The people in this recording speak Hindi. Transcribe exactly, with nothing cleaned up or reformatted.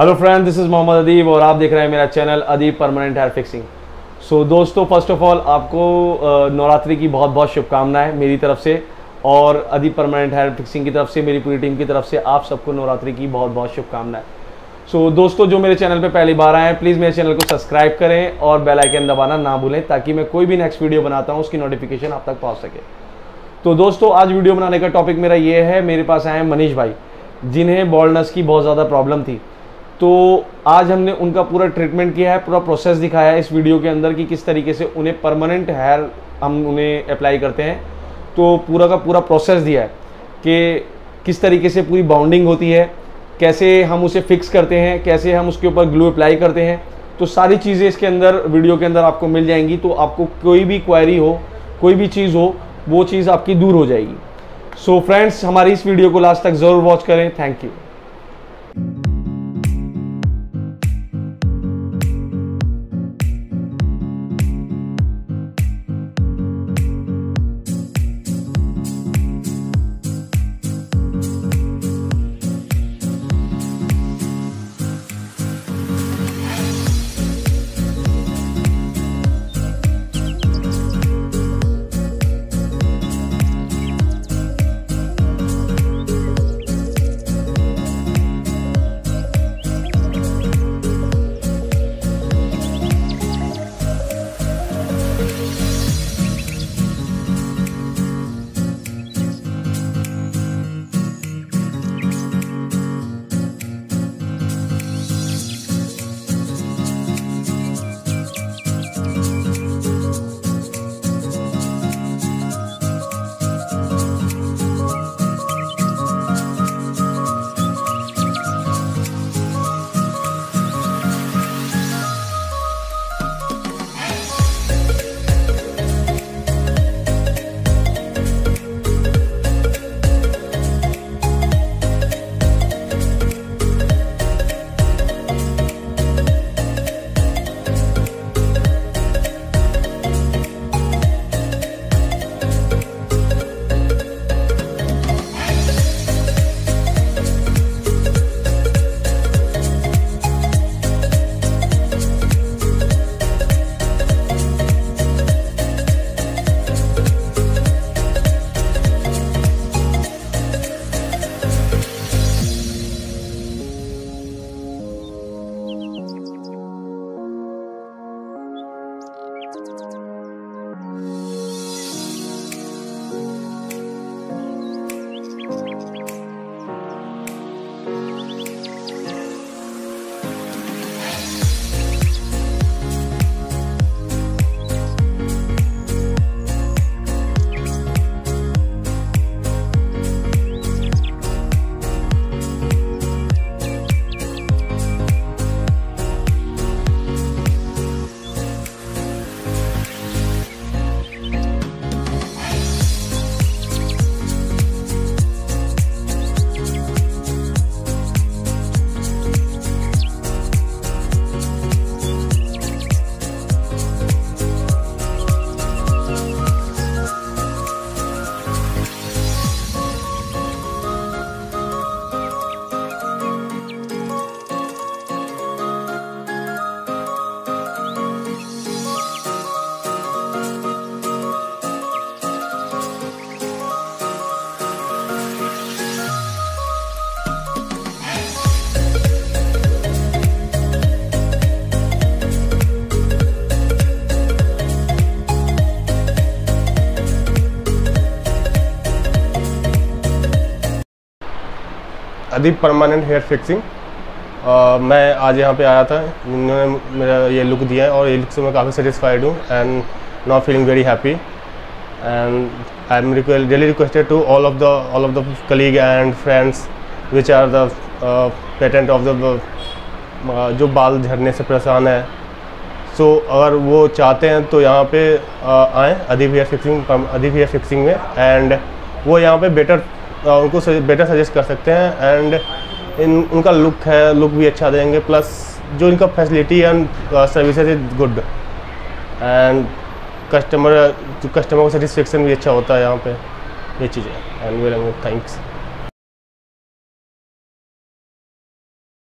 Hello friend, this is Mohammad Adeeb और आप देख रहे हैं मेरा चैनल अदी परमानेंट हेयर फिक्सिंग। सो दोस्तों, फर्स्ट ऑफ ऑल आपको नवरात्रि की बहुत बहुत शुभकामनाएं मेरी तरफ से और अदी परमानेंट हेयर फिक्सिंग की तरफ से, मेरी पूरी टीम की तरफ से आप सबको नवरात्रि की बहुत बहुत शुभकामनाएं। सो दोस्तों, जो मेरे चैनल पे पहली बार आए हैं प्लीज़ मेरे चैनल को सब्सक्राइब करें और बेल आइकन दबाना ना भूलें ताकि मैं कोई भी नेक्स्ट वीडियो बनाता हूँ उसकी नोटिफिकेशन आप तक पहुँच सके। तो दोस्तों, आज वीडियो बनाने का टॉपिक मेरा ये है। मेरे पास आए हैं मनीष भाई जिन्हें बॉल्डनेस की बहुत ज़्यादा प्रॉब्लम थी, तो आज हमने उनका पूरा ट्रीटमेंट किया है, पूरा प्रोसेस दिखाया है इस वीडियो के अंदर कि किस तरीके से उन्हें परमानेंट हेयर हम उन्हें अप्लाई करते हैं। तो पूरा का पूरा प्रोसेस दिया है कि किस तरीके से पूरी बाउंडिंग होती है, कैसे हम उसे फिक्स करते हैं, कैसे हम उसके ऊपर ग्लू अप्लाई करते हैं। तो सारी चीज़ें इसके अंदर वीडियो के अंदर आपको मिल जाएंगी। तो आपको कोई भी क्वेरी हो, कोई भी चीज़ हो, वो चीज़ आपकी दूर हो जाएगी। सो फ्रेंड्स, हमारी इस वीडियो को लास्ट तक ज़रूर वॉच करें। Thank you. Adi permanent hair fixing, मैं आज यहाँ पे आया था। इन्होंने मेरा ये लुक दिया है और ये लुक से मैं काफ़ी सेटिस्फाइड हूँ and now feeling very happy and I am really requested to all of the all of the colleague and friends which are the patent of the जो बाल झड़ने से परेशान है। सो so, अगर वो चाहते हैं तो यहाँ पे uh, आएँ Adi hair fixing Adi hair fixing में, एंड वो यहाँ पे बेटर उनको बेटर सजेस्ट कर सकते हैं। एंड इन उनका लुक है, लुक भी अच्छा देंगे, प्लस जो इनका facility and services is good and customer customer का सेटिस्फेक्शन भी अच्छा होता है यहाँ पे, ये चीज़ें। And well, thanks.